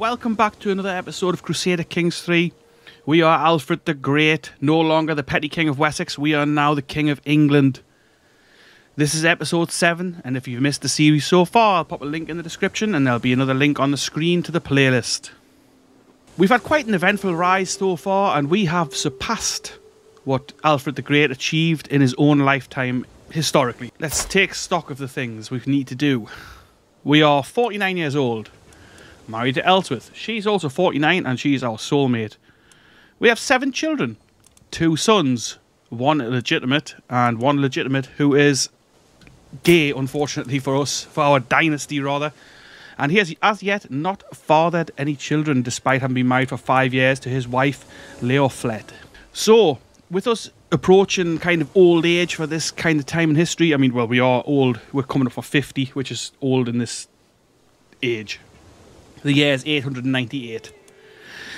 Welcome back to another episode of Crusader Kings 3. We are Alfred the Great, no longer the petty king of Wessex. We are now the king of England. This is episode 7, and if you've missed the series so far, I'll pop a link in the description and there'll be another link on the screen to the playlist. We've had quite an eventful rise so far, and we have surpassed what Alfred the Great achieved in his own lifetime historically. Let's take stock of the things we need to do. We are 49 years old, married to Elswith. She's also 49 and she's our soulmate. We have 7 children, 2 sons, one legitimate and one legitimate who is gay, unfortunately for us, for our dynasty rather. And he has as yet not fathered any children despite having been married for 5 years to his wife Leofled. So with us approaching kind of old age for this kind of time in history, I mean, well, we are old, we're coming up for 50, which is old in this age. The year is 898.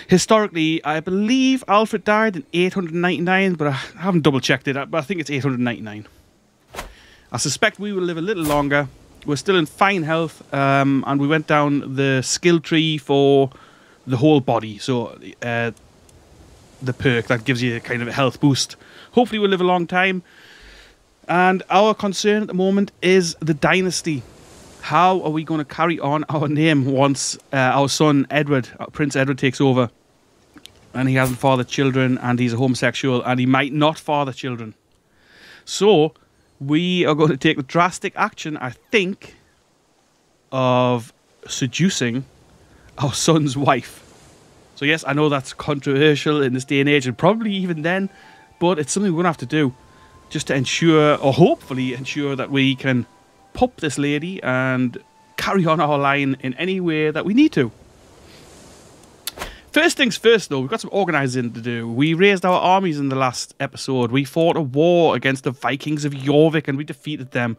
Historically, I believe Alfred died in 899, but I haven't double checked it, but I think it's 899. I suspect we will live a little longer. We're still in fine health, and we went down the skill tree for the whole body, so the perk that gives you a kind of a health boost. Hopefully we'll live a long time, and our concern at the moment is the dynasty. How are we going to carry on our name once our son Edward, Prince Edward, takes over? And he hasn't fathered children, and he's a homosexual, and he might not father children. So we are going to take the drastic action, I think, of seducing our son's wife. So yes, I know that's controversial in this day and age, and probably even then, but it's something we're going to have to do just to ensure, or hopefully ensure, that we can pop this lady and carry on our line in any way that we need to. First things first, though, we've got some organising to do. We raised our armies in the last episode. We fought a war against the Vikings of Jorvik and we defeated them.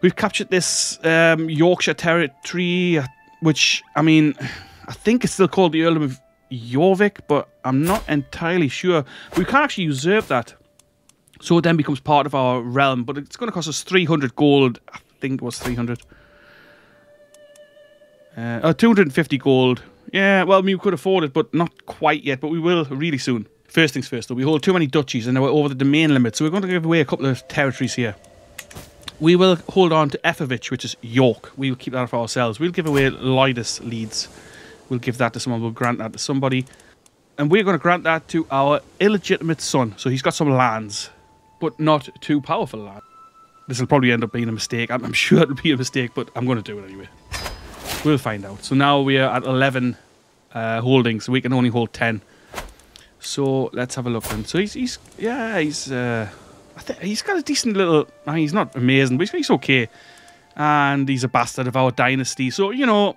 We've captured this Yorkshire territory, which, I mean, I think it's still called the Earldom of Jorvik, but I'm not entirely sure. We can actually usurp that, so it then becomes part of our realm, but it's going to cost us 300 gold. I think it was 300. 250 gold. Yeah, well, I mean, we could afford it, but not quite yet, but we will really soon. First things first, though, we hold too many duchies and now we're over the domain limit, so we're going to give away a couple of territories here. We will hold on to Eoforwic, which is York. We will keep that for ourselves. We'll give away Lydus, Leeds. We'll give that to someone. We'll grant that to somebody. And we're going to grant that to our illegitimate son. So he's got some lands, but not too powerful land. This will probably end up being a mistake. I'm sure it'll be a mistake, but I'm going to do it anyway. We'll find out. So now we are at 11 holdings. We can only hold 10. So let's have a look then. So he's got a decent little... he's not amazing, but he's okay. And he's a bastard of our dynasty. So, you know,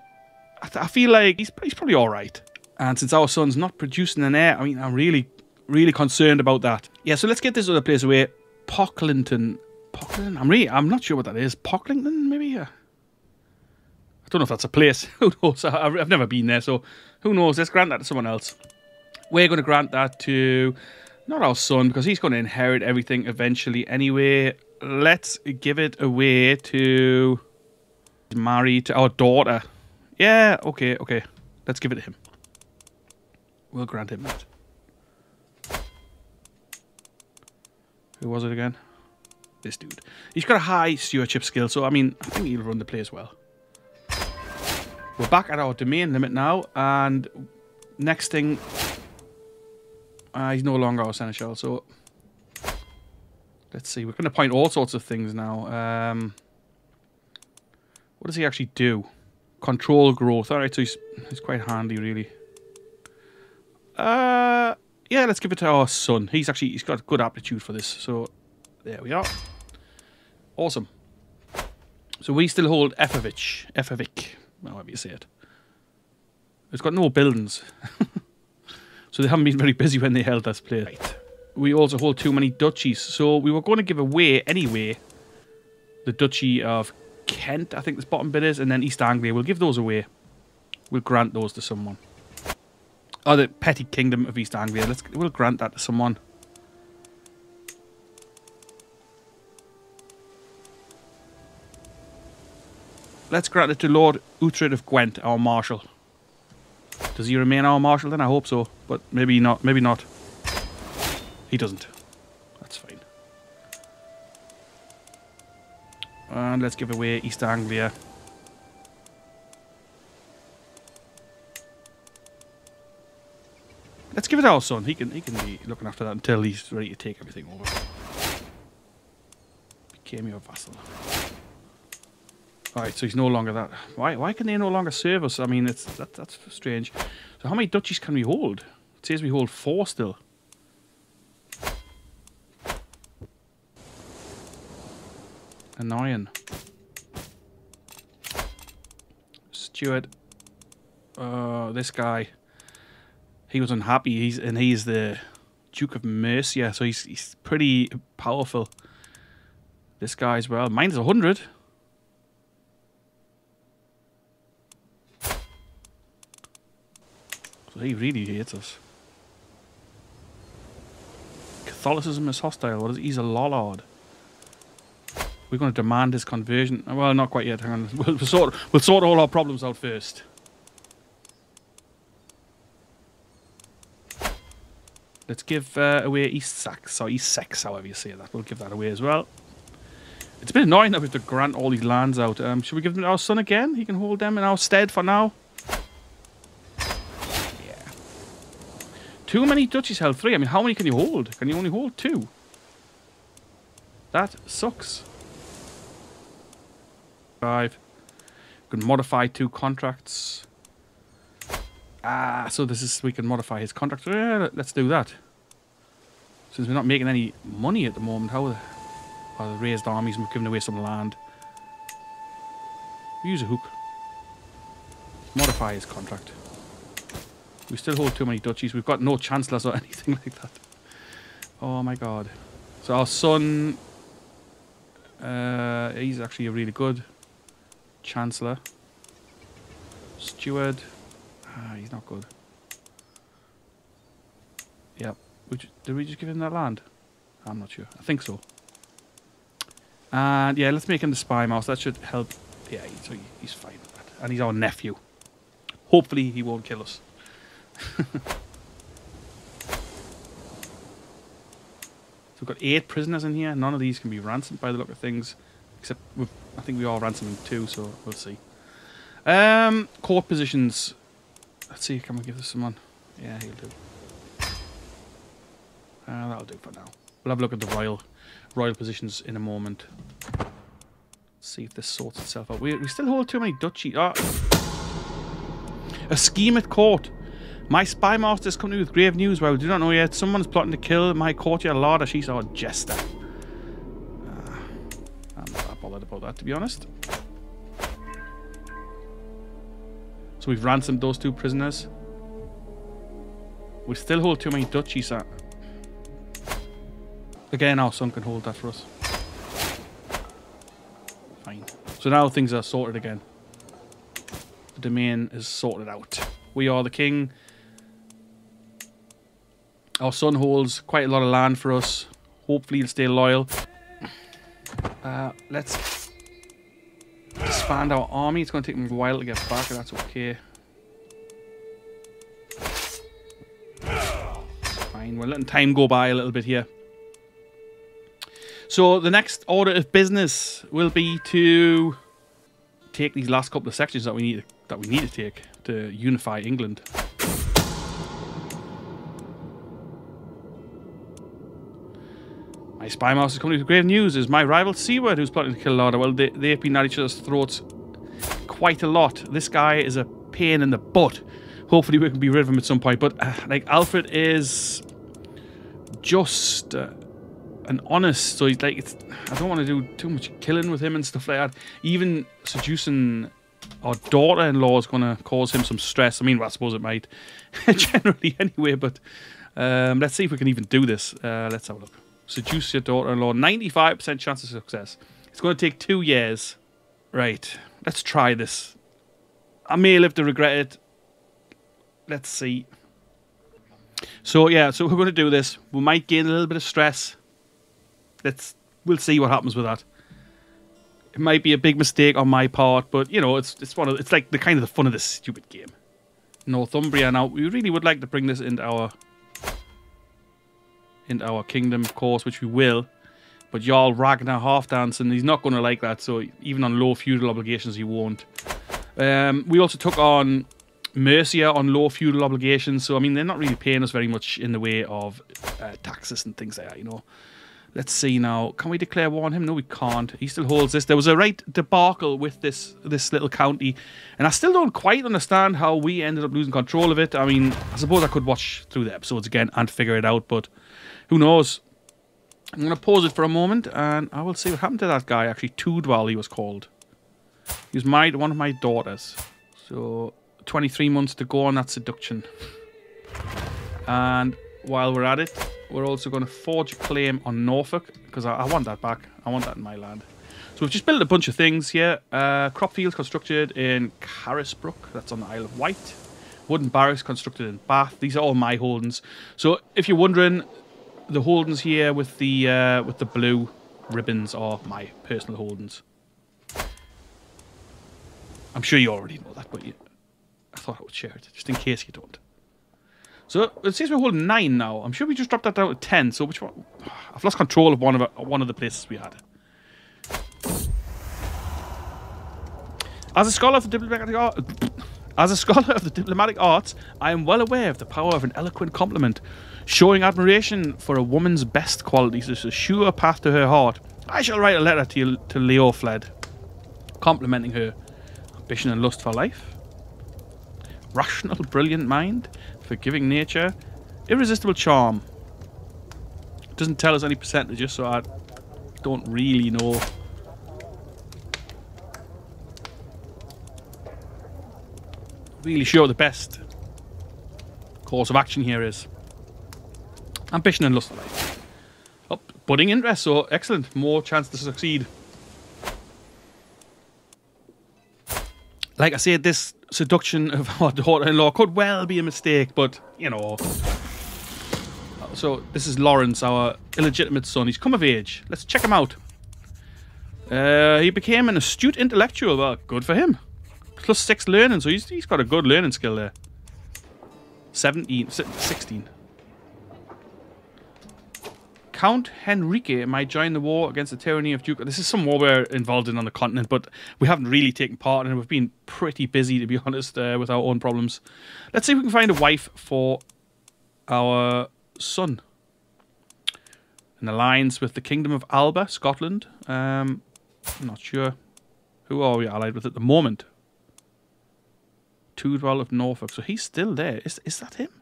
I feel like he's probably all right. And since our son's not producing an heir, I mean, I'm really concerned about that. Yeah, so let's get this other place away. Pocklington. Pocklington? I'm not sure what that is. Pocklington, maybe? I don't know if that's a place. Who knows? I've never been there, so who knows? Let's grant that to someone else. We're going to grant that to not our son, because he's going to inherit everything eventually anyway. Let's give it away to marry to our daughter. Yeah, okay. Let's give it to him. We'll grant him that. Who was it again? This dude. He's got a high stewardship skill, so I mean, I think he'll run the place well. We're back at our domain limit now, and next thing, he's no longer our seneschal, so let's see. We're going to appoint all sorts of things now. What does he actually do? Control growth. All right, so he's quite handy, really. Yeah, let's give it to our son. He's got good aptitude for this. So there we are. Awesome. So we still hold Eoforwic. However you say it. It's got no buildings. So they haven't been very busy when they held this place. Right. We also hold too many duchies. So we were going to give away anyway the Duchy of Kent, I think this bottom bit is, and then East Anglia. We'll give those away. We'll grant those to someone. Oh, the petty kingdom of East Anglia. We'll grant that to someone. Let's grant it to Lord Uhtred of Gwent, our marshal. Does he remain our marshal then? I hope so, but maybe not. Maybe not. He doesn't. That's fine. And let's give away East Anglia. Let's give it our son. He can be looking after that until he's ready to take everything over. Became your vassal. All right, so he's no longer that. Why can they no longer serve us? I mean, it's that's strange. So how many duchies can we hold? It says we hold 4 still. Annoying. Stuart. This guy. He was unhappy. He's the Duke of Mercia, so he's pretty powerful. This guy as well. Mine's 100. So he really hates us. Catholicism is hostile. What is he? He's a Lollard. We're going to demand his conversion. Well, not quite yet. Hang on. We'll sort all our problems out first. Let's give away East Sax, or East Sax, however you say that. We'll give that away as well. It's a bit annoying that we have to grant all these lands out. Should we give them to our son again? He can hold them in our stead for now. Yeah. Too many duchies held 3. I mean, how many can you hold? Can you only hold 2? That sucks. 5. We can modify 2 contracts. Ah, so this is, we can modify his contract. Let's do that. Since we're not making any money at the moment, how the... Oh, the raised armies, and we've given away some land. Use a hook. Modify his contract. We still hold too many duchies. We've got no chancellors or anything like that. Oh my god. So our son... he's actually a really good chancellor. Steward. Ah, he's not good. Yep. Did we just give him that land? I'm not sure. I think so. And yeah, let's make him the spy mouse. That should help. Yeah, so he's fine with that. And he's our nephew. Hopefully he won't kill us. So we've got 8 prisoners in here. None of these can be ransomed by the look of things. Except I think we are ransoming 2, so we'll see. Court positions. Let's see, can we give this someone? Yeah, he'll do. That'll do for now. We'll have a look at the royal positions in a moment. Let's see if this sorts itself out. We still hold too many duchies. Ah. A scheme at court. My spy master is coming with grave news. Well, we do not know yet. Someone's plotting to kill my courtier Lada. She's our jester. I'm not that bothered about that, to be honest. So we've ransomed those 2 prisoners. We still hold too many duchies. Again, our son can hold that for us. Fine. So now things are sorted again. The domain is sorted out. We are the king. Our son holds quite a lot of land for us. Hopefully he'll stay loyal. Let's disband our army. It's going to take them a while to get back, and that's okay. It's fine. We're letting time go by a little bit here. So the next order of business will be to take these last couple of sections that we need to take to unify England. My spy master is coming with grave news. Is my rival Seaward, who's plotting to kill Lada. Well, they've been at each other's throats quite a lot. This guy is a pain in the butt. Hopefully we can be rid of him at some point. But like Alfred is just. And honest, so he's like, I don't want to do too much killing with him and stuff like that. Even seducing our daughter-in-law is going to cause him some stress. I mean, well, I suppose it might, generally anyway, but let's see if we can even do this. Let's have a look. Seduce your daughter-in-law, 95% chance of success. It's going to take 2 years. Right, let's try this. I may live to regret it. Let's see. So yeah, so we're going to do this. We might gain a little bit of stress. We'll see what happens with that. It might be a big mistake on my part, but you know, it's like the kind of the fun of this stupid game. Northumbria. Now, we really would like to bring this into our kingdom, of course, which we will. But Jarl Ragnar Halfdan, and he's not going to like that, so even on low feudal obligations, he won't. We also took on Mercia on low feudal obligations, so I mean, they're not really paying us very much in the way of taxes and things like that, you know. Let's see now. Can we declare war on him? No, we can't. He still holds this. There was a right debacle with this little county, and I still don't quite understand how we ended up losing control of it. I mean, I suppose I could watch through the episodes again and figure it out, but who knows? I'm going to pause it for a moment, and I will see what happened to that guy, actually. Tewdwal, he was called. He was married to one of my daughters. So, 23 months to go on that seduction. And while we're at it, we're also going to forge a claim on Norfolk, because I want that back. I want that in my land. So we've just built a bunch of things here. Crop fields constructed in Carisbrooke, that's on the Isle of Wight. Wooden barracks constructed in Bath. These are all my holdings. So if you're wondering, the holdings here with the blue ribbons are my personal holdings. I'm sure you already know that, but I thought I would share it, just in case you don't. So it says we're holding 9 now. I'm sure we just dropped that down to 10. So which one? I've lost control of one of the places we had. As a scholar of the diplomatic arts, I am well aware of the power of an eloquent compliment. Showing admiration for a woman's best qualities is a sure path to her heart. I shall write a letter to Leofled, complimenting her ambition and lust for life, rational, brilliant mind, forgiving nature, irresistible charm. It doesn't tell us any percentages, so I don't really know. Really sure the best course of action here is. Ambition and lust for life. Oh, budding interest, so excellent. More chance to succeed. Like I said, this seduction of our daughter-in-law could well be a mistake, but, you know. So, this is Lawrence, our illegitimate son. He's come of age. Let's check him out. He became an astute intellectual. Well, good for him. +6 learning, so he's got a good learning skill there. 16. Count Henrique might join the war against the tyranny of Duke. This is some war we're involved in on the continent, but we haven't really taken part in it. We've been pretty busy, to be honest, with our own problems. Let's see if we can find a wife for our son. An alliance with the Kingdom of Alba, Scotland. I'm not sure. Who are we allied with at the moment? Tewdwal of Norfolk. So he's still there. Is that him?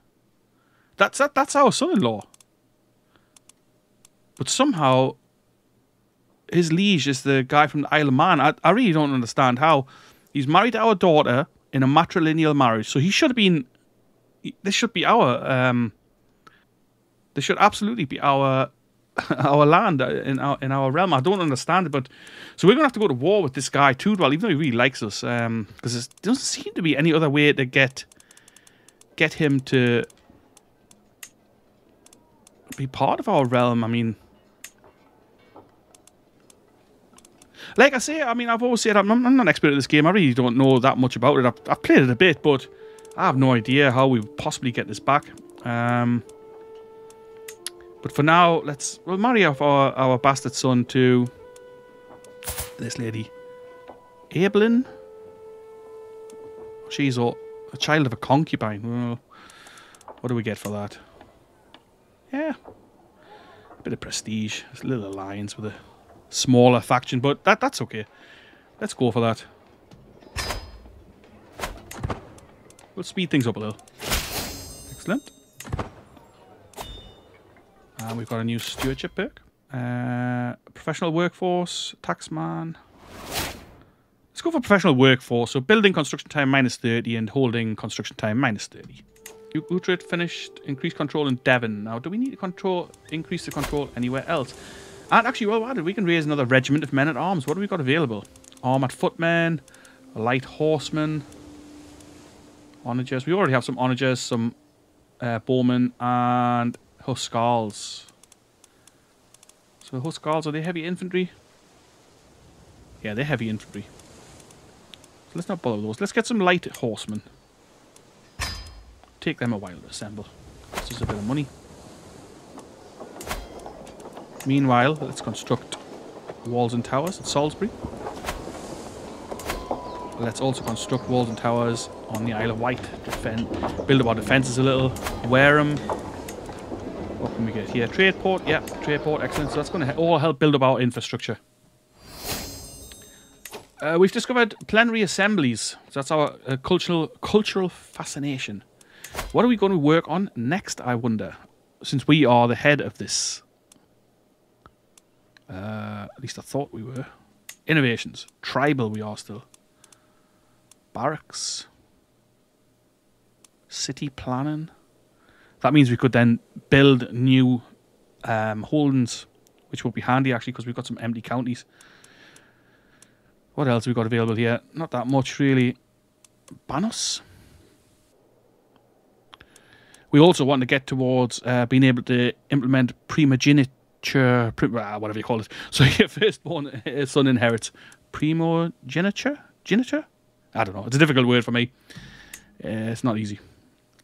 That's our son-in-law. But somehow, his liege is the guy from the Isle of Man. I really don't understand how. He's married to our daughter in a matrilineal marriage. So he should have been... This should be our... this should absolutely be our land in our realm. I don't understand it, but... So we're going to have to go to war with this guy, Tewdwal, even though he really likes us. Because there doesn't seem to be any other way to get him to be part of our realm. I mean... Like I say, I mean, I've always said I'm not an expert at this game. I really don't know that much about it. I've played it a bit, but I have no idea how we would possibly get this back. But for now, we'll marry off our bastard son to this lady, Abelyn. She's a child of a concubine. Well, what do we get for that? Yeah, a bit of prestige. It's a little alliance with a smaller faction, but that's okay. Let's go for that. We'll speed things up a little. Excellent. And we've got a new stewardship perk. Professional workforce, taxman. Let's go for professional workforce. So building construction time -30 and holding construction time -30. Uhtred finished increased control in Devon. Now, do we need to increase the control anywhere else? And actually, well, why did we can raise another regiment of men-at-arms? What do we got available? Armoured footmen, light horsemen, onagers. We already have some onagers, some bowmen, and huscarls. So huscarls, are they heavy infantry? Yeah, they're heavy infantry. So let's not bother with those. Let's get some light horsemen. take them a while to assemble. This is a bit of money. Meanwhile, let's construct walls and towers at Salisbury. Let's also construct walls and towers on the Isle of Wight. Build up our defences a little. Wareham. What can we get here? Trade port. Yeah, trade port. Excellent. So that's going to all help build up our infrastructure. We've discovered plenary assemblies. So that's our cultural fascination. What are we going to work on next, I wonder? Since we are the head of this. At least I thought we were. Innovations. Tribal we are still. Barracks. City planning. That means we could then build new holdings, which will be handy actually because we've got some empty counties. What else have we got available here? Not that much really. Banos. We also want to get towards being able to implement primogeniture, whatever you call it. So your firstborn son inherits primogeniture. Geniture? I don't know. It's a difficult word for me. It's not easy.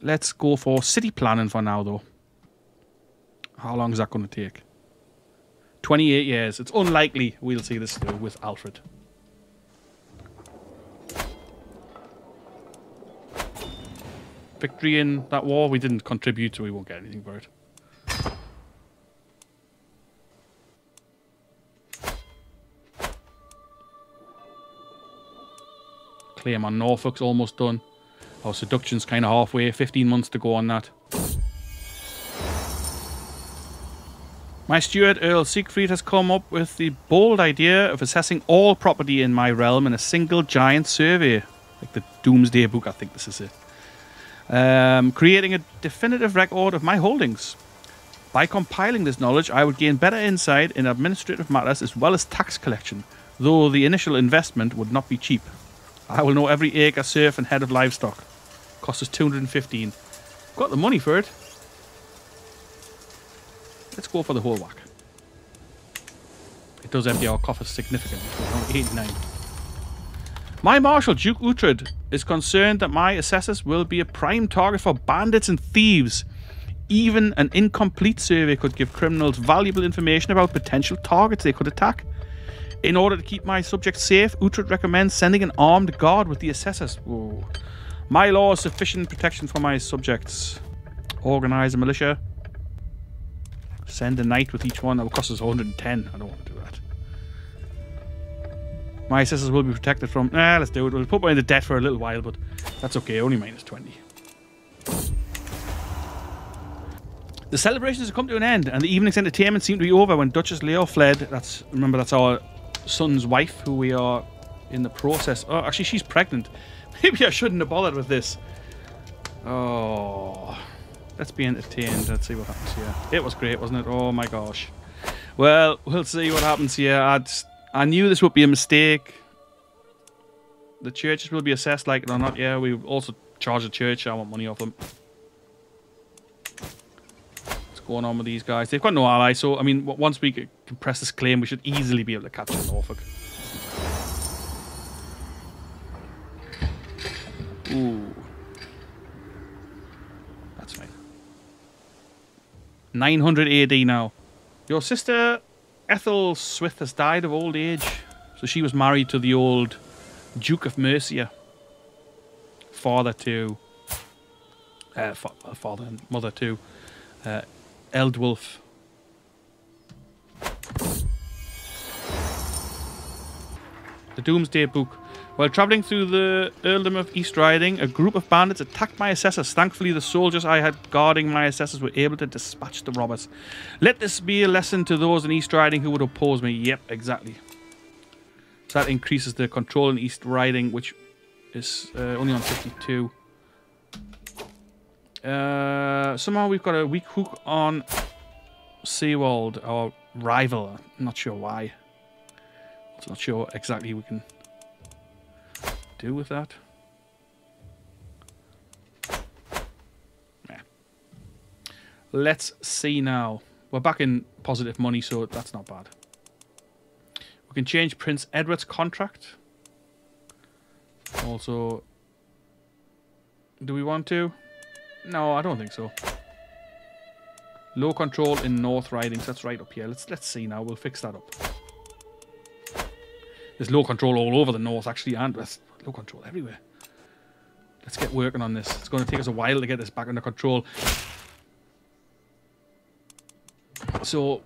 Let's go for city planning for now, though. How long is that going to take? 28 years. It's unlikely we'll see this through with Alfred. Victory in that war. We didn't contribute, so we won't get anything for it. Claim on Norfolk's almost done. Our seduction's kind of halfway. 15 months to go on that. My steward, Earl Siegfried, has come up with the bold idea of assessing all property in my realm in a single giant survey. Like the Doomsday Book, I think this is it. Creating a definitive record of my holdings. By compiling this knowledge, I would gain better insight in administrative matters as well as tax collection, though the initial investment would not be cheap. I will know every acre, surf and head of livestock. Cost us 215. Got the money for it. Let's go for the whole whack. It does empty our coffers significantly. 89. My Marshal, Duke Uhtred, is concerned that my assessors will be a prime target for bandits and thieves. Even an incomplete survey could give criminals valuable information about potential targets they could attack. In order to keep my subjects safe, Uhtred recommends sending an armed guard with the assessors. Whoa. My law is sufficient protection for my subjects. Organise a militia. Send a knight with each one. That will cost us 110. I don't want to do that. My assessors will be protected from... let's do it. We'll put me into debt for a little while, but that's okay. Only minus 20. The celebrations have come to an end, and the evening's entertainment seemed to be over when Duchess Leofled... Remember, that's our son's wife, who we are in the process... Oh, actually, she's pregnant. Maybe I shouldn't have bothered with this. Oh... Let's be entertained. Let's see what happens here. It was great, wasn't it? Oh, my gosh. Well, we'll see what happens here. I knew this would be a mistake. The churches will be assessed, like it or not. Yeah, we also charge the church. I want money off them. What's going on with these guys? They've got no allies, so, I mean, once we can press this claim, we should easily be able to capture Norfolk. Ooh. That's fine. 900 AD now. Your sister... Elswith has died of old age, so she was married to the old Duke of Mercia, father to, father and mother to, Eldwulf. The Doomsday Book. While travelling through the earldom of East Riding, a group of bandits attacked my assessors. Thankfully, the soldiers I had guarding my assessors were able to dispatch the robbers. Let this be a lesson to those in East Riding who would oppose me. Yep, exactly. So that increases the control in East Riding, which is only on 52. Somehow we've got a weak hook on Seaward, our rival. I'm not sure why. It's not sure exactly we can... do with that. Yeah. Let's see now. We're back in positive money, so that's not bad. We can change Prince Edward's contract. Also, do we want to? No, I don't think so. Low control in North Ridings. That's right up here. Let's see now. We'll fix that up. There's low control all over the north, actually, and there's low control everywhere. Let's get working on this. It's going to take us a while to get this back under control. So,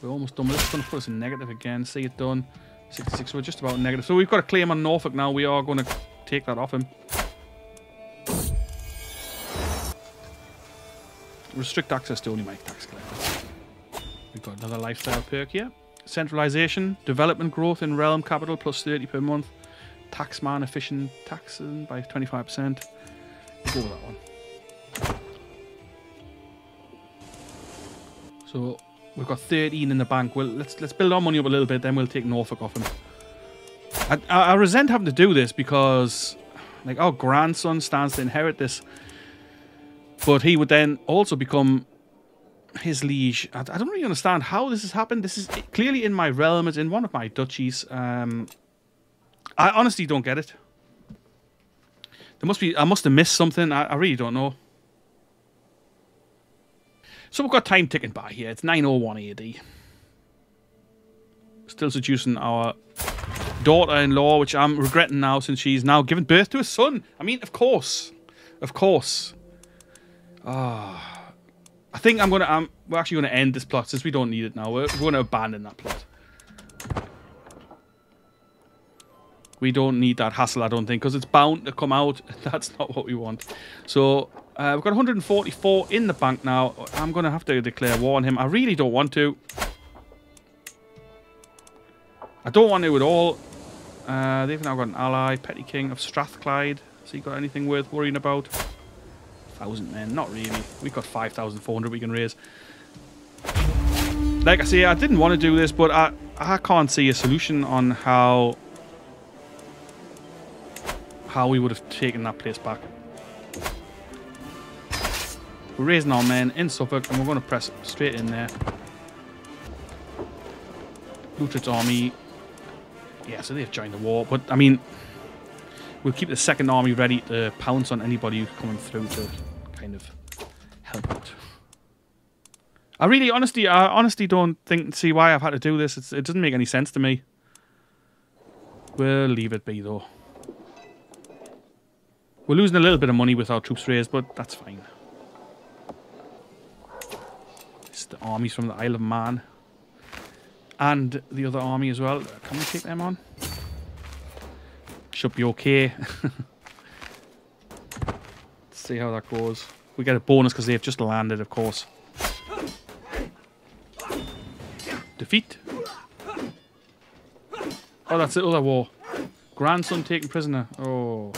we're almost done with this. It's going to put us in negative again. See it done. 66. We're just about negative. So, we've got a claim on Norfolk now. We are going to take that off him. Restrict access to only my tax collectors. We've got another lifestyle perk here. Centralization, development growth in realm capital plus 30 per month. Tax man efficient taxing by 25%. We'll go with that one. So we've got 13 in the bank. Well, let's build our money up a little bit, then we'll take Norfolk off him. I resent having to do this because, like, our grandson stands to inherit this. But he would then also become his liege. I don't really understand how this has happened. This is clearly in my realm. It's in one of my duchies. I honestly don't get it. There must be. I must have missed something. I really don't know. So we've got time ticking by here. It's 901 AD. Still seducing our daughter-in-law, which I'm regretting now since she's now given birth to a son. I mean, of course. Of course. I think I'm gonna. We're actually gonna end this plot since we don't need it now. We're gonna abandon that plot. We don't need that hassle, I don't think, because it's bound to come out. That's not what we want. So we've got 144 in the bank now. I'm gonna have to declare war on him. I really don't want to. I don't want to at all. They've now got an ally, Petty King of Strathclyde. Has he got anything worth worrying about? 1,000 men, not really. We've got 5,400 we can raise. Like I say, I didn't want to do this, but I can't see a solution on how we would have taken that place back. We're raising our men in Suffolk, and we're going to press straight in there. Uhtred's army. Yeah, so they've joined the war, but I mean, we'll keep the second army ready to pounce on anybody who's coming through to kind of help out. I really, honestly don't see why I've had to do this. It doesn't make any sense to me. We'll leave it be, though. We're losing a little bit of money with our troops raised, but that's fine. It's the armies from the Isle of Man. And the other army as well. Can we take them on? Should be okay. Let's see how that goes. We get a bonus because they've just landed, of course. Defeat. Oh, that's the other war. Grandson taken prisoner. Oh.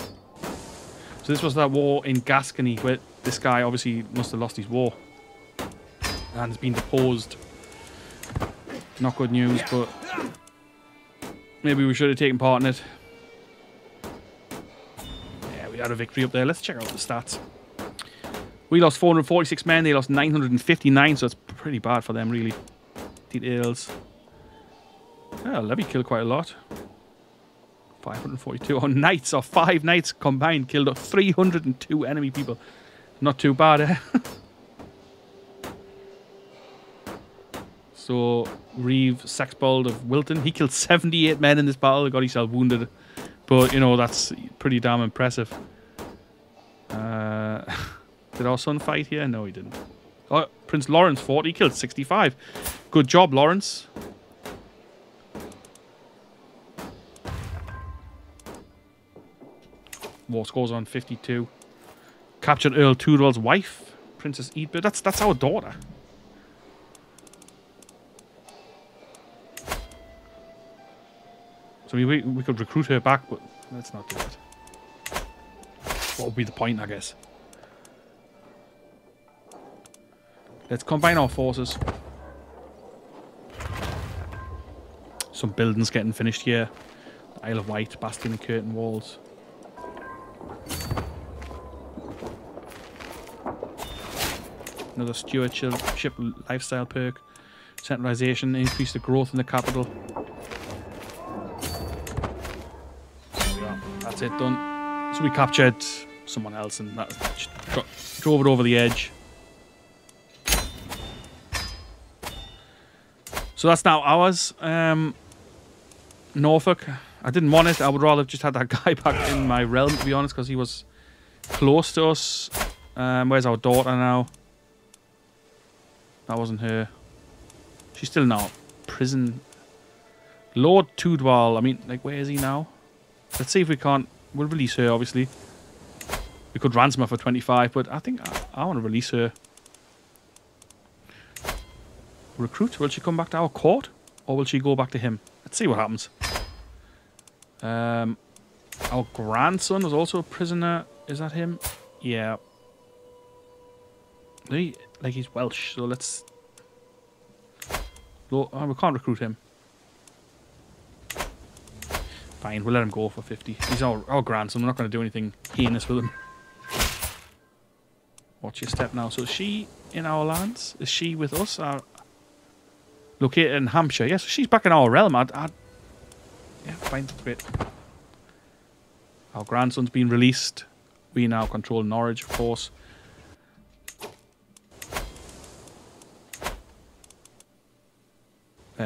So this was that war in Gascony where this guy obviously must have lost his war and has been deposed. Not good news, but maybe we should have taken part in it. Had a victory up there. Let's check out the stats. We lost 446 men. They lost 959, so it's pretty bad for them, really. Details. Yeah, Levy killed quite a lot. 542. Our knights, our five knights combined, killed up 302 enemy people. Not too bad, eh? So, Reeve Saxbold of Wilton, he killed 78 men in this battle. He got himself wounded. But, you know, that's pretty damn impressive. Did our son fight here? No, he didn't. Oh, Prince Lawrence fought. He killed 65. Good job, Lawrence. War scores on 52. Captured Earl Tewdwal's wife, Princess Edbert. That's our daughter. So we could recruit her back, but let's not do that. What would be the point, I guess? Let's combine our forces. Some buildings getting finished here. The Isle of Wight, Bastion and Curtain Walls. Another stewardship lifestyle perk. Centralization, increase the growth in the capital. That's it, done. So we captured someone else, and that drove it over the edge. So that's now ours. Norfolk. I didn't want it. I would rather have just had that guy back in my realm, to be honest, because he was close to us. Where's our daughter now? That wasn't her. She's still in our prison. Lord Tewdwal. I mean, like, where is he now? Let's see if we can't... We'll release her, obviously. We could ransom her for 25, but I think I want to release her. Recruit. Will she come back to our court? Or will she go back to him? Let's see what happens. Our grandson was also a prisoner. Is that him? Yeah. He's Welsh, so let's... Oh, we can't recruit him. Fine, we'll let him go for 50. He's our grandson. We're not going to do anything heinous with him. Watch your step now. So is she in our lands? Is she with us? Located in Hampshire. Yes, she's back in our realm. Yeah, fine. Great. Our grandson's been released. We now control Norwich, of course.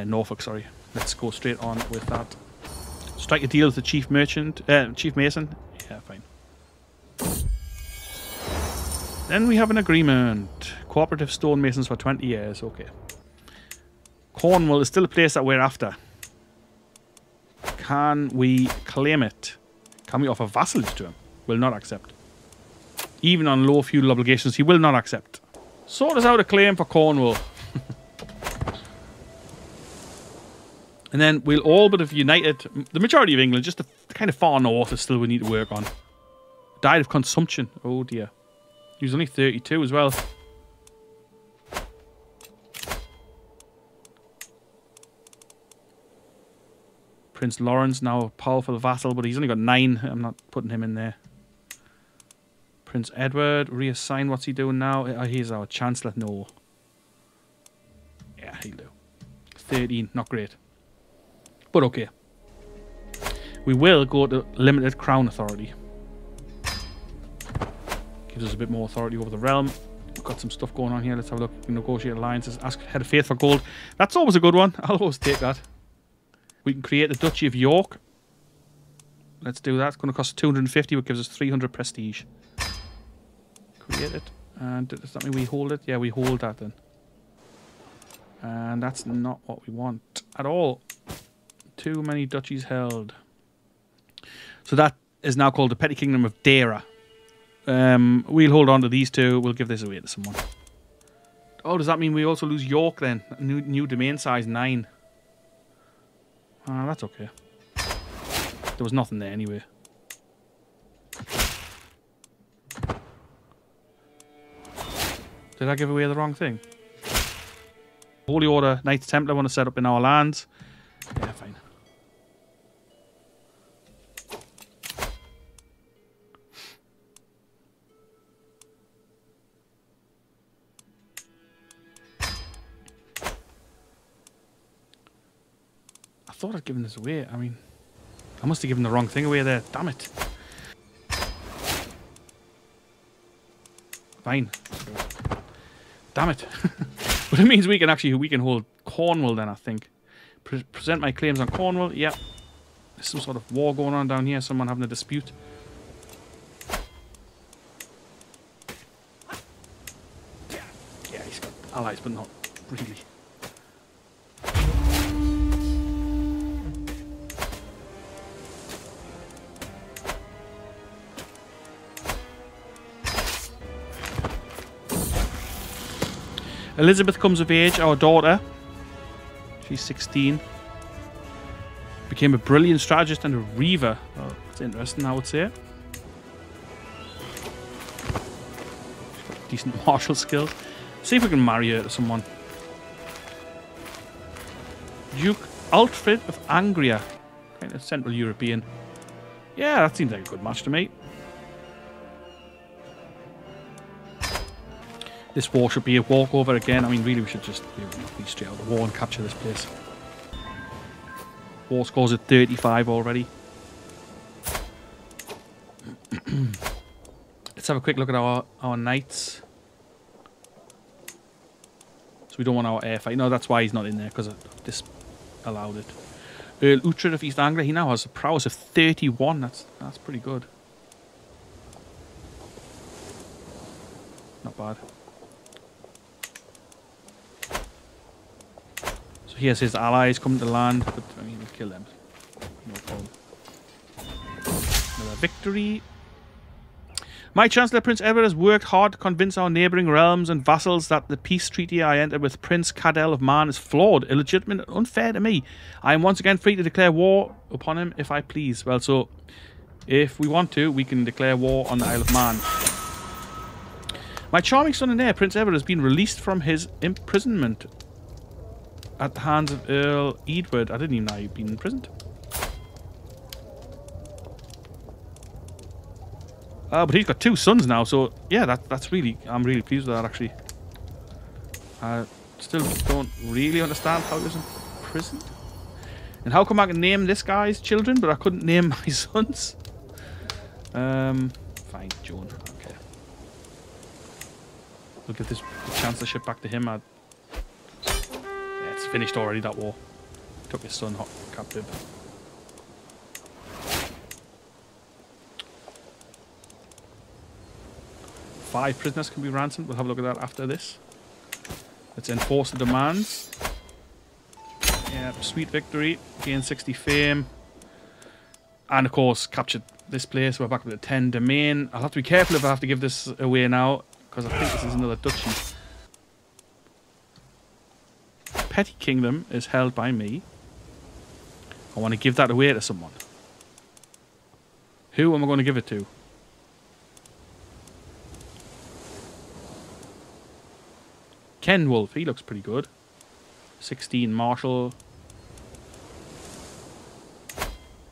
Norfolk, sorry. Let's go straight on with that. Strike a deal with the chief merchant, chief mason. Yeah, fine. Then we have an agreement. Cooperative stonemasons for 20 years. Okay. Cornwall is still a place that we're after. Can we claim it? Can we offer vassalage to him? Will not accept. Even on low feudal obligations, he will not accept. Sort us out a claim for Cornwall. And then we'll all but have united the majority of England. Just the kind of far north is still we need to work on. Died of consumption. Oh dear. He was only 32 as well. Prince Lawrence, now a powerful vassal, but he's only got 9. I'm not putting him in there. Prince Edward, reassign. What's he doing now? He's our chancellor. No. Yeah, he'll do. 13. Not great. But okay. We will go to limited crown authority. Gives us a bit more authority over the realm. We've got some stuff going on here. Let's have a look. We negotiate alliances. Ask Head of Faith for gold. That's always a good one. I'll always take that. We can create the Duchy of York. Let's do that. It's going to cost 250, which gives us 300 prestige. Create it. And does that mean we hold it? Yeah, we hold that then. And that's not what we want at all. Too many duchies held. So that is now called the Petty Kingdom of Dara. We'll hold on to these two. We'll give this away to someone. Oh, does that mean we also lose York then? New domain size 9. That's okay. There was nothing there anyway. Did I give away the wrong thing? Holy Order Knights Templar want to set up in our lands. Yeah, fine. I thought I'd given this away. I mean, I must have given the wrong thing away there. Damn it. Fine. Damn it. But it means we can hold Cornwall then, I think. Present my claims on Cornwall. Yep. There's some sort of war going on down here. Someone having a dispute. Yeah, he's got allies, but not really. Elizabeth comes of age, our daughter. She's 16. Became a brilliant strategist and a reaver. Oh, that's interesting, I would say. She's got decent martial skills. See if we can marry her to someone. Duke Uhtred of Angria. Kind of Central European. Yeah, that seems like a good match to me. This war should be a walkover again. I mean, really, we should just be straight out of the war and capture this place. War scores at 35 already. Let's have a quick look at our knights. So we don't want our air fight. No, that's why he's not in there, because this allowed it. Earl Uhtred of East Anglia, he now has a prowess of 31. That's pretty good. Not bad. So here's his allies coming to land, but I mean, we'll kill them. No problem. Another victory. My Chancellor, Prince Edward, has worked hard to convince our neighbouring realms and vassals that the peace treaty I entered with Prince Cadell of Man is flawed, illegitimate, and unfair to me. I am once again free to declare war upon him if I please. Well, so if we want to, we can declare war on the Isle of Man. My charming son and heir, Prince Edward, has been released from his imprisonment at the hands of Earl Edward. I didn't even know he'd been imprisoned. But he's got two sons now, so yeah, that's really, I'm really pleased with that actually. I still don't really understand how he was imprisoned. And how come I can name this guy's children, but I couldn't name my sons? Fine, Joan, okay. We'll give this chancellorship back to him. Yeah, it's finished already, that war. Took his son hot captive. Five prisoners can be ransomed. We'll have a look at that after this. Let's enforce the demands. Yeah, sweet victory. Gain 60 fame. And of course, captured this place. We're back up to the 10 domain. I'll have to be careful if I have to give this away now, because I think this is another duchy. Petty Kingdom is held by me. I want to give that away to someone. Who am I going to give it to? Kenwolf, he looks pretty good. 16 Marshall.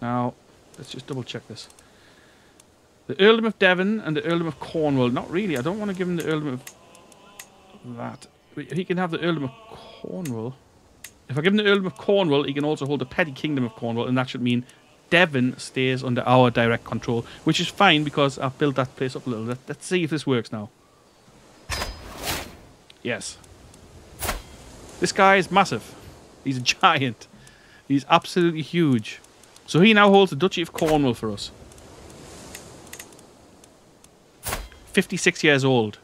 Now, let's just double check this. The Earldom of Devon and the Earldom of Cornwall. Not really, I don't want to give him the Earldom of that. He can have the Earldom of Cornwall. If I give him the Earldom of Cornwall, he can also hold the Petty Kingdom of Cornwall, and that should mean Devon stays under our direct control, which is fine because I've built that place up a little. Let's see if this works now. Yes. This guy is massive. He's a giant. He's absolutely huge. So he now holds the Duchy of Cornwall for us. 56 years old.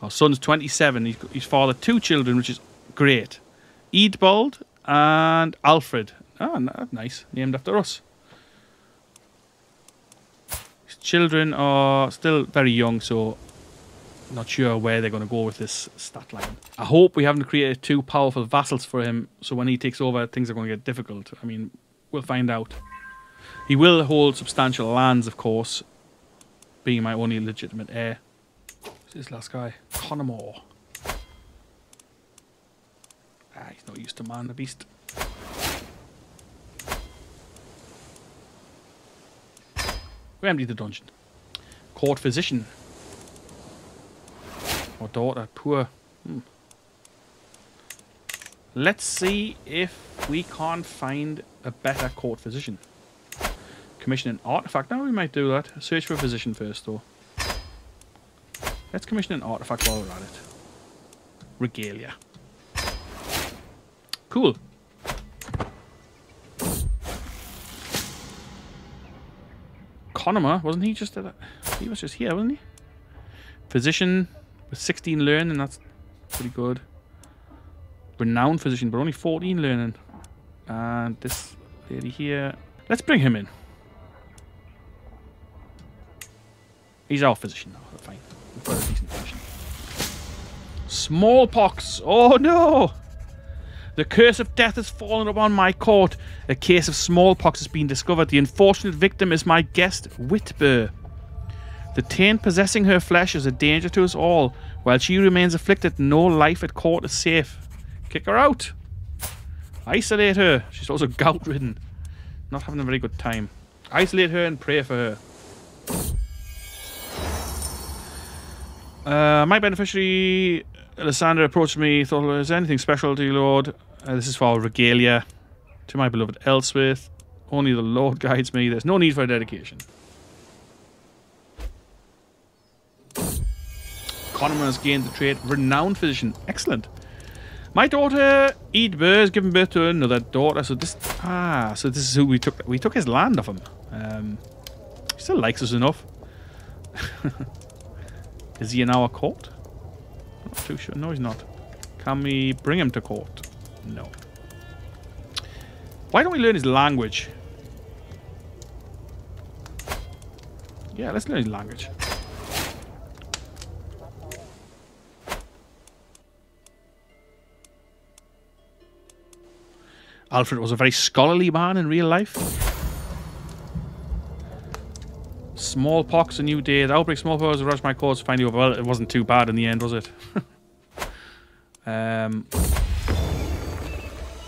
Our son's 27. He's fathered two children, which is great. Eadbald and Alfred. Ah, nice. Named after us. His children are still very young, so not sure where they're going to go with this stat line. I hope we haven't created too powerful vassals for him, so when he takes over, things are going to get difficult. I mean, we'll find out. He will hold substantial lands, of course, being my only legitimate heir. Who's this last guy? Conemore. Ah, he's not used to man the beast. We emptied the dungeon. Court physician. Or daughter, poor. Let's see if we can't find a better court physician. Commission an artifact. Now we might do that. Search for a physician first, though. Let's commission an artifact while we're at it. Regalia. Cool. Conomer, wasn't he just at? He was just here, wasn't he? Physician. 16 learning, that's pretty good. Renowned physician, but only 14 learning. And this lady here. Let's bring him in. He's our physician now, fine. We've got a decent physician. Smallpox! Oh no! The curse of death has fallen upon my court. A case of smallpox has been discovered. The unfortunate victim is my guest, Whitbur. The taint possessing her flesh is a danger to us all. While she remains afflicted, no life at court is safe. Kick her out. Isolate her. She's also gout-ridden. Not having a very good time. Isolate her and pray for her. My beneficiary, Alessandra, approached me. Thought, is there anything special to you, Lord? This is for our regalia. To my beloved Elswith. Only the Lord guides me. There's no need for a dedication. Conemore has gained the trait renowned physician. Excellent. My daughter Edward has given birth to another daughter. So this this is who we took. We took his land off him. He still likes us enough. Is he in our court? Not too sure. No, he's not. Can we bring him to court? No. Why don't we learn his language? Yeah, let's learn his language. Alfred was a very scholarly man in real life. Smallpox, a new day. The outbreak of smallpox rushed my course finally over. Well, it wasn't too bad in the end, was it?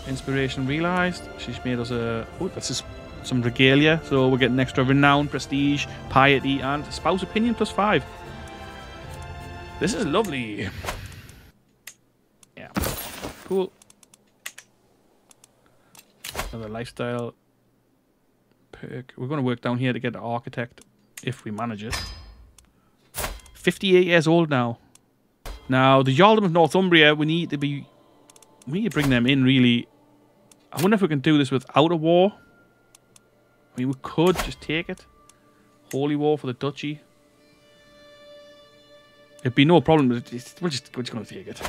Inspiration realized. She's made us a... Oh, that's just some regalia. So we're getting extra renown, prestige, piety, and spouse opinion +5. This is lovely. Yeah. Cool. Another lifestyle perk. We're going to work down here to get the architect if we manage it. 58 years old now. Now, the Yaldom of Northumbria, we need to bring them in, really. I wonder if we can do this without a war. I mean, we could just take it. Holy war for the duchy. It'd be no problem. But we're just going to take it.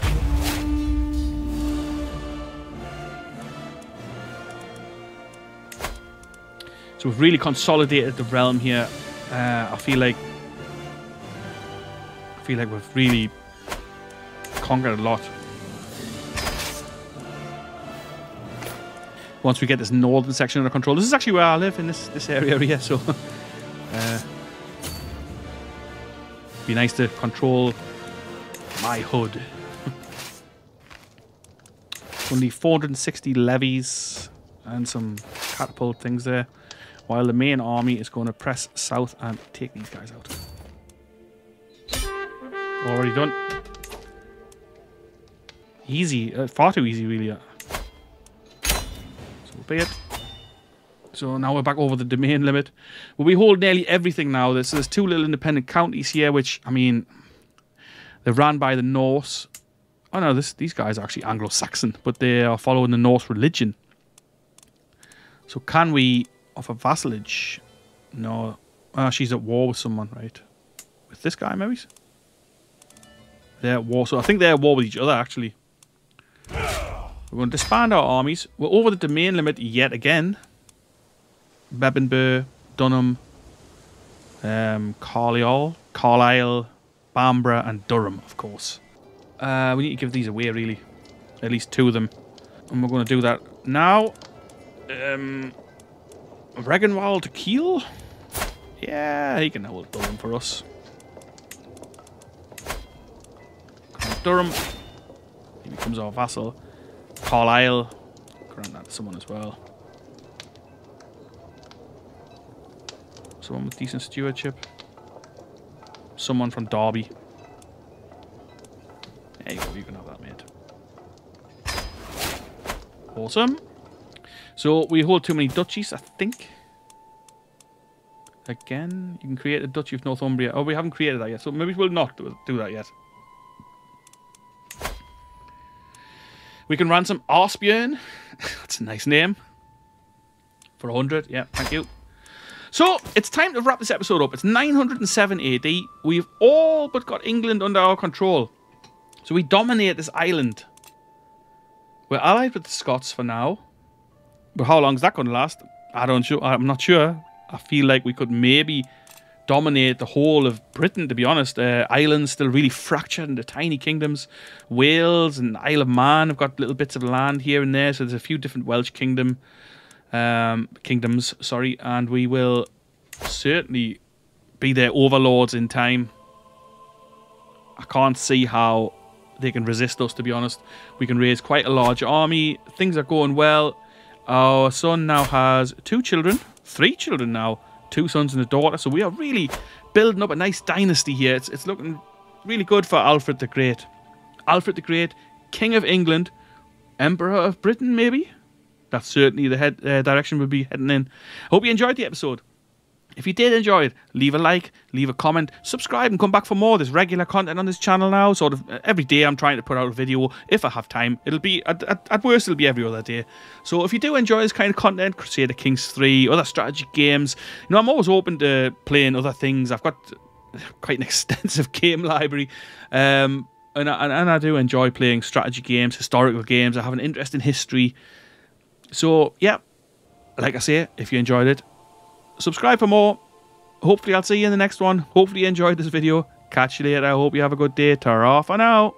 So we've really consolidated the realm here. I feel like we've really conquered a lot. Once we get this northern section under control, this is actually where I live in this area here. So, be nice to control my hood. Only 460 levies and some catapult things there, while the main army is going to press south and take these guys out. Already done. Easy, far too easy, really. Be it. So now we're back over the domain limit. Well, we hold nearly everything now. There's two little independent counties here, which, I mean, they're ran by the Norse. Oh no, these guys are actually Anglo-Saxon, but they are following the Norse religion. So can we offer vassalage? No. Oh, she's at war with someone, right? With this guy, maybe? They're at war. So I think they're at war with each other, actually. We're going to disband our armies. We're over the domain limit yet again. Bebbanburh, Dunham, Carlisle, Bamborough, and Durham, of course. We need to give these away, really. At least two of them. And we're going to do that now. Regenwald to Kiel? Yeah, he can hold Durham for us. Durham. He becomes our vassal. Carlisle, grant that to someone as well. Someone with decent stewardship. Someone from Derby. There you go, you can have that, mate. Awesome. So we hold too many duchies, I think. Again, you can create a duchy of Northumbria. Oh, we haven't created that yet, so maybe we'll not do that yet. We can ransom Arsbjorn. That's a nice name. For 100. Yeah, thank you. So, it's time to wrap this episode up. It's 907 AD. We've all but got England under our control. So we dominate this island. We're allied with the Scots for now. But how long is that going to last? I'm not sure. I feel like we could maybe dominate the whole of Britain, to be honest. Ireland's still really fractured into tiny kingdoms. Wales and Isle of Man have got little bits of land here and there, so there's a few different Welsh kingdoms, sorry, and we will certainly be their overlords in time. I can't see how they can resist us, to be honest. We can raise quite a large army. Things are going well. Our son now has three children now. Two sons and a daughter, so we are really building up a nice dynasty here. It's looking really good for Alfred the Great. Alfred the Great, King of England, Emperor of Britain, maybe? That's certainly the direction we'll be heading in. Hope you enjoyed the episode. If you did enjoy it, leave a like, leave a comment, subscribe and come back for more. There's regular content on this channel now. Sort of every day I'm trying to put out a video if I have time. It'll be, at worst, it'll be every other day. So if you do enjoy this kind of content, Crusader Kings 3, other strategy games, you know, I'm always open to playing other things. I've got quite an extensive game library. And I do enjoy playing strategy games, historical games. I have an interest in history. So, yeah, like I say, if you enjoyed it, subscribe for more. Hopefully I'll see you in the next one. Hopefully you enjoyed this video. Catch you later. I hope you have a good day. Ta-ra for now.